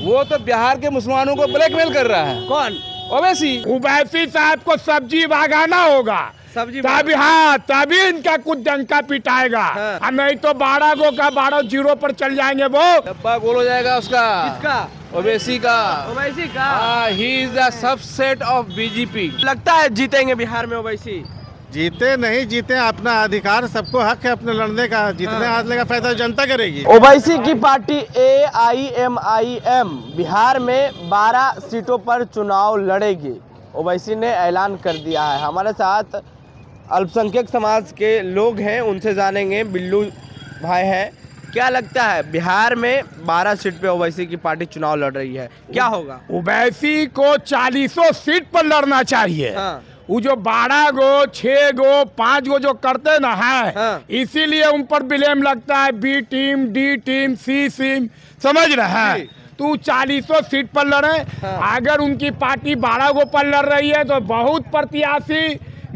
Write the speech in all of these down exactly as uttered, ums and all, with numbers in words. वो तो बिहार के मुसलमानों को ब्लैकमेल कर रहा है। कौन? ओवैसी। ओवैसी साहब को सब्जी भागाना होगा, सब्जी तभी, हाँ तभी इनका कुछ डंका पिटाएगा। हाँ। नहीं तो बारह गो का बारह जीरो पर चल जाएंगे। वो डब्बा गोल हो जाएगा उसका। किसका? ओवैसी का। ओवैसी का ही is the subset of BJP. लगता है जीतेंगे बिहार में ओवैसी। जीते नहीं जीते, अपना अधिकार, सबको हक है अपने लड़ने का। जितने हारने का फैसला जनता करेगी। ओवैसी की party A I M I M Bihar में बारह सीटों पर चुनाव लड़ेगी। ओवैसी ने ऐलान कर दिया है। हमारे साथ अल्पसंख्यक समाज के लोग हैं, उनसे जानेंगे। बिल्लू भाई हैं, क्या लगता है बिहार में बारह सीट पे ओवैसी की पार्टी चुनाव लड़ रही है, क्या होगा? ओवैसी को चालीसों सीट पर लड़ना चाहिए। हाँ। वो जो बारह गो छह गो पाँच गो जो करते ना है। हाँ। इसीलिए उन पर ब्लेम लगता है, B team D team C team, समझ रहे हैं? तो चालीसों सीट पर लड़े। हाँ। अगर उनकी पार्टी बारह गो पर लड़ रही है तो बहुत प्रत्याशी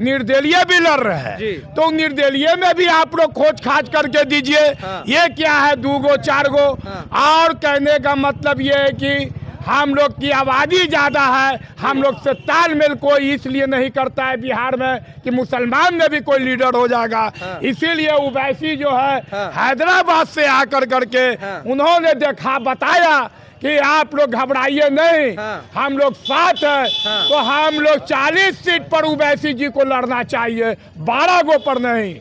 निर्दलीय भी लड़ रहे हैं, तो निर्दलीय में भी आप लोग खोज खाज करके दीजिए। हाँ। ये क्या है, दो गो चार गो। हाँ। और कहने का मतलब ये है कि हम लोग की आबादी ज़्यादा है, हम लोग से तालमेल कोई इसलिए नहीं करता है बिहार में कि मुसलमान में भी कोई लीडर हो जाएगा। हाँ। इसीलिए ओवैसी जो है, हाँ, हैदराबाद से आकर करके, हाँ, उन्होंने देखा बताया कि आप लोग घबराइए नहीं, हाँ, हम लोग साथ हैं। हाँ। तो हम लोग चालीस सीट पर ओवैसी जी को लड़ना चाहिए, बारह गो पर नहीं।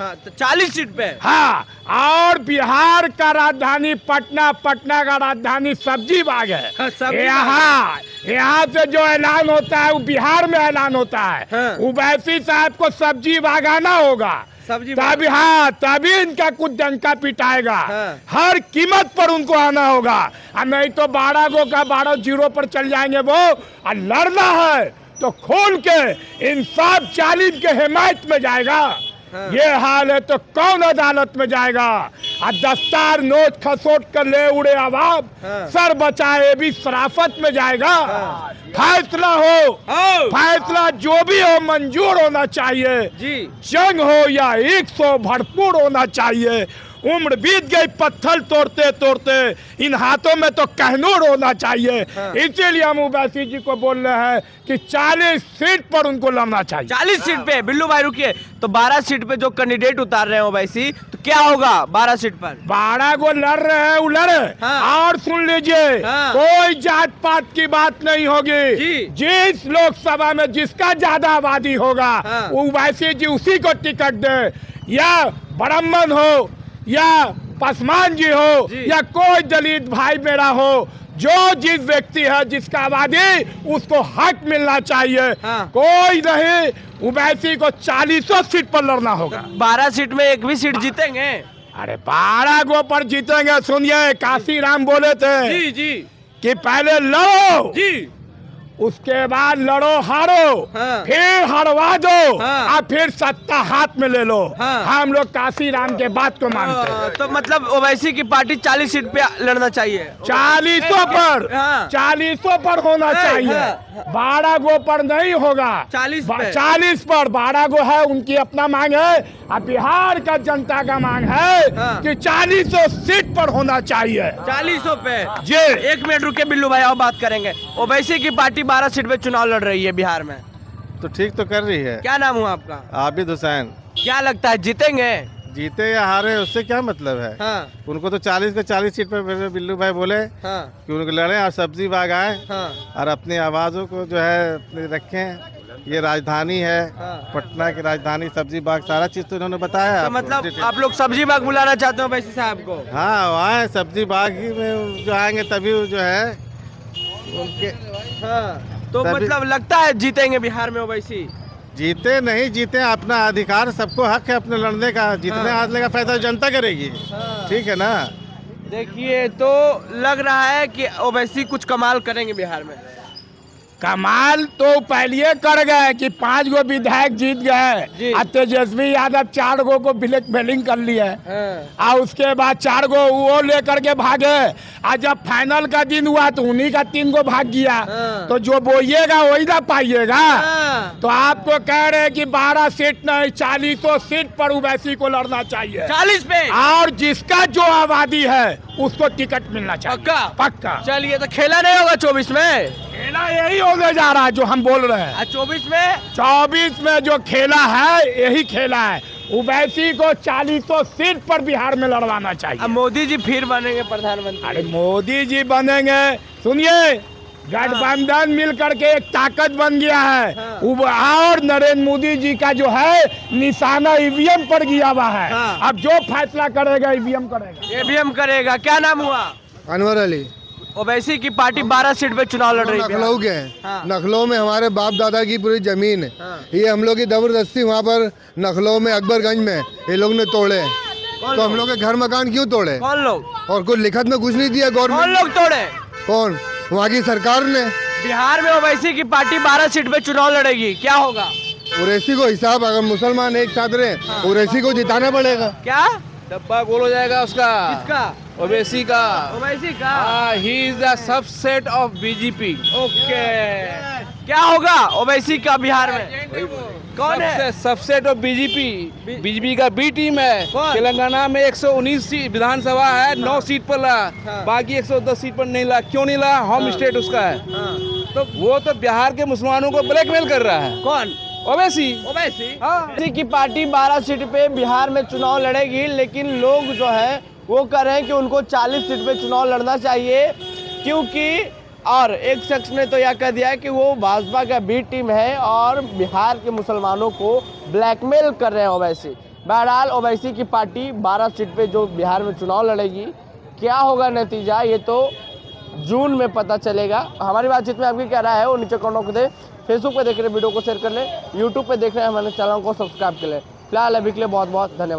हाँ, तो चालीस सीट पे। हाँ, और बिहार का राजधानी पटना, पटना का राजधानी सब्जी बाग है। हाँ, यहाँ यहाँ से जो ऐलान होता है वो बिहार में ऐलान होता है। ओवैसी साहब को सब्जी बाग आना होगा, सब्जी तभी, हाँ तभी इनका कुछ डंका पिटाएगा। हाँ। हर कीमत पर उनको आना होगा, नहीं तो बारह गो का बारह जीरो पर चल जाएंगे। वो और लड़ना है तो खोल के इंसाफ जालिम के हिमायत में जाएगा। हाँ। ये हाल है तो कौन अदालत में जाएगा? दस्तार नोच खसोट कर ले उड़े अवाब। हाँ। सर बचाए भी शराफत में जाएगा। हाँ। फैसला हो, हाँ, फैसला जो भी हो मंजूर होना चाहिए जी। जंग हो या एक सौ भरपूर होना चाहिए। उम्र बीत गई पत्थर तोड़ते तोड़ते, इन हाथों में तो कहनूर होना चाहिए। हाँ। इसीलिए हम ओवैसी जी को बोल रहे हैं कि चालीस सीट पर उनको लड़ना चाहिए। चालीस सीट पे? बिल्लू भाई रुकिए, तो बारह सीट पे जो कैंडिडेट उतार रहे हैं ओवैसी, तो क्या होगा बारह सीट पर? बारह को लड़ रहे हैं वो लड़े। हाँ। और सुन लीजिए, हाँ, कोई जात पात की बात नहीं होगी। जिस लोकसभा में जिसका ज्यादा आबादी होगा ओवैसी जी उसी को टिकट दे, या ब्राह्मण हो या पासवान जी हो जी, या कोई दलित भाई मेरा हो, जो जिस व्यक्ति है जिसका आबादी उसको हक मिलना चाहिए। हाँ। कोई नहीं, ओवैसी को चालीसों सीट पर लड़ना होगा। बारह सीट में एक भी सीट जीतेंगे? अरे बारह गो पर जीतेंगे। सुनिए, काशी राम बोले थे जी जी कि पहले लड़ो जी, उसके बाद लड़ो हारो। हाँ। फिर हरवा दो। हाँ। आप फिर सत्ता हाथ में ले लो। हाँ। हम लोग काशी राम के बात को मानते हैं। तो मतलब ओवैसी की पार्टी चालीस सीट पे लड़ना चाहिए। चालीसों पर, चालीसों पर होना चाहिए, बारह गो पर नहीं होगा। चालीस चालीस पर, बारह गो है उनकी अपना मांग है, अब बिहार का जनता का मांग है। हाँ। कि चालीसों सीट पर होना चाहिए, चालीसों पे जी। एक मिनट रुके बिल्लू भाई, और बात करेंगे। ओवैसी की पार्टी बारह सीट पे चुनाव लड़ रही है बिहार में, तो ठीक तो कर रही है। क्या नाम हुआ आपका? आबिद हुसैन। क्या लगता है जीतेंगे? जीते या हारे उससे क्या मतलब है। हाँ। उनको तो चालीस के चालीस सीट पर बिल्लू भाई बोले। हाँ। कि उनको लड़े और सब्जी बाग आए। हाँ। और अपनी आवाजों को जो है रखें, ये राजधानी है। हाँ। पटना की राजधानी सब्जी बाग, सारा चीज तो इन्होंने बताया। तो मतलब आप लोग सब्जी बाग बुलाना चाहते हो वैसे साहब को? हाँ, वहाँ सब्जी बाग में जो आएंगे तभी जो है उनके। हाँ। तो मतलब लगता है जीतेंगे बिहार में ओवैसी? जीते नहीं जीते, अपना अधिकार, सबको हक है अपने लड़ने का। जितने हारने का फैसला जनता करेगी, ठीक है ना? देखिए, तो लग रहा है कि ओवैसी कुछ कमाल करेंगे बिहार में। कमाल तो पहले कर गए कि पांच गो विधायक जीत गए, तेजस्वी यादव चार गो को ब्लैक मेलिंग कर लिए और उसके बाद चार गो वो लेकर के भागे। और जब फाइनल का दिन हुआ तो उन्हीं का तीन गो भाग गया। तो जो बोइएगा वही ना पाइएगा। तो आपको कह रहे कि बारह सीट नहीं चालीसों सीट पर ओवैसी को लड़ना चाहिए, चालीस पे, और जिसका जो आबादी है उसको टिकट मिलना चाहिए पक्का। चलिए तो खेला नहीं होगा चौबीस में, खेला यही होने जा रहा है जो हम बोल रहे हैं। चौबीस में चौबीस में जो खेला है यही खेला है। ओवैसी को चालीसों सीट पर बिहार में लड़वाना चाहिए। अब मोदी जी फिर बनेंगे प्रधानमंत्री। अरे मोदी जी बनेंगे, सुनिए गठबंधन हाँ। मिल करके एक ताकत बन गया है हाँ। और नरेंद्र मोदी जी का जो है निशाना ईवीएम पर गया हुआ है हाँ। अब जो फैसला करेगा ईवीएम करेगा, ईवीएम करेगा। क्या नाम हुआ? अनवर अली। ओवैसी की पार्टी बारह सीट पे चुनाव लड़ रही है। नखलऊ के हैं हाँ। नखलऊ में हमारे बाप दादा की पूरी जमीन है हाँ। ये हम लोग की जबरदस्ती वहाँ पर नखलऊ में अकबरगंज में ये लोग ने तोड़े, तो हम लोग के घर मकान क्यों तोड़े? कौन लोग? और कुछ लिखत में कुछ नहीं दिया गवर्नमेंट। कौन लोग तोड़े? कौन? वहाँ की सरकार ने। बिहार में ओवैसी की पार्टी बारह सीट पे चुनाव लड़ेगी, क्या होगा? ओवैसी को हिसाब, अगर मुसलमान एक साथ रहे ओवैसी को जिताना पड़ेगा। क्या डब्बा गोल हो जाएगा उसका? इसका ओवैसी का, ओवैसी का ही is the subset of BJP. Okay, क्या होगा ओवैसी का बिहार में? कौन है सबसेट ऑफ बीजेपी? बीजेपी का बी टीम है। तेलंगाना में एक सौ उन्नीस सीट विधानसभा है, नौ सीट पर ला, बाकी एक सौ दस सीट पर नहीं ला। क्यों नहीं ला? होम स्टेट उसका है। तो वो तो बिहार के मुसलमानों को ब्लैकमेल कर रहा है। कौन? ओवैसी। ओवैसी हाँ। की पार्टी बारह सीट पे बिहार में चुनाव लड़ेगी, लेकिन लोग जो है वो कह रहे हैं कि उनको चालीस सीट पे चुनाव लड़ना चाहिए, क्योंकि और एक शख्स ने तो यह कह दिया कि वो भाजपा का बी टीम है और बिहार के मुसलमानों को ब्लैकमेल कर रहे हैं ओवैसी। बहरहाल ओवैसी की पार्टी बारह सीट पे जो बिहार में चुनाव लड़ेगी, क्या होगा नतीजा ये तो जून में पता चलेगा। हमारी बातचीत में आपकी क्या राय है वो नीचे कमेंट कर दे। फेसबुक पे देख रहे वीडियो को शेयर कर लें, यूट्यूब पे देख रहे हैं हमारे चैनल को सब्सक्राइब कर लें। फिलहाल अभी के लिए बहुत बहुत धन्यवाद।